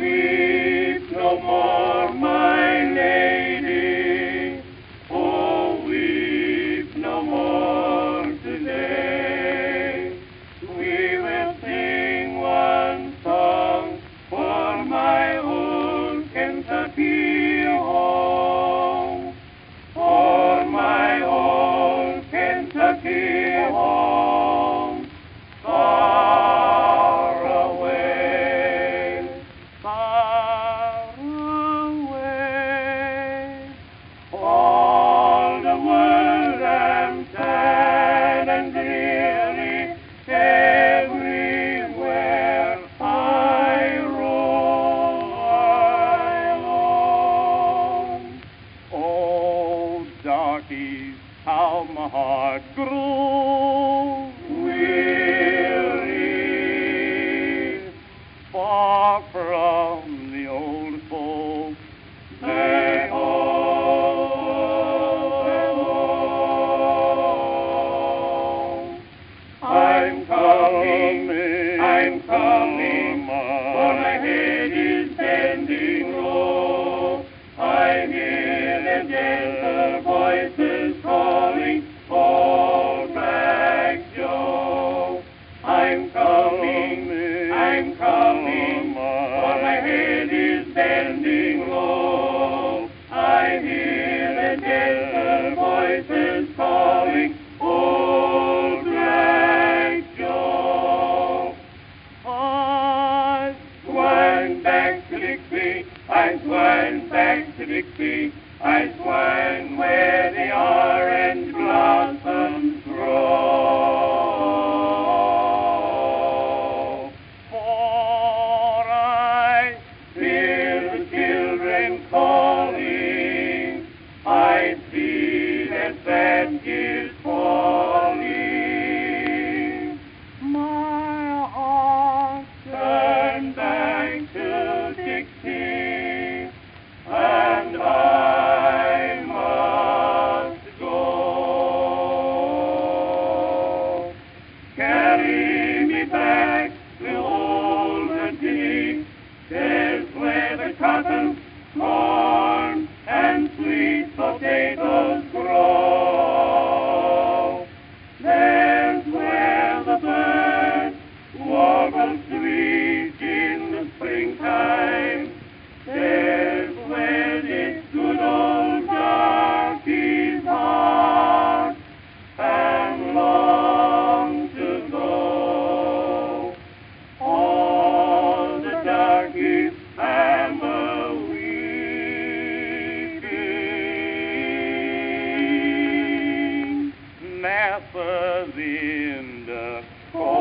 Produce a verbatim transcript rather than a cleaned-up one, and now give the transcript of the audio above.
Weep no more, my lady, oh, weep no more today. We will sing one song for my old Kentucky home, for my old Kentucky home. How my heart grows weary, far from the old folks, they all alone. I'm coming, I'm coming, for my head is bending low. I hear the gentle voices calling, hold back, Joe. I'm coming, I'm coming, for my head is bending low. I hear the gentle voices calling, hold back, Joe. I'm going back to Dixie, I'm going back to Dixie, I swine where the orange blossoms grow. For I hear the children calling, I see the sand is falling. My heart turned back to Dixie, and I carry me back to old Virginia, there's where the cotton, corn, and sweet potatoes grow. There's where the birds warble sweet in the springtime. There's where this good old darky's heart and love. In the cold.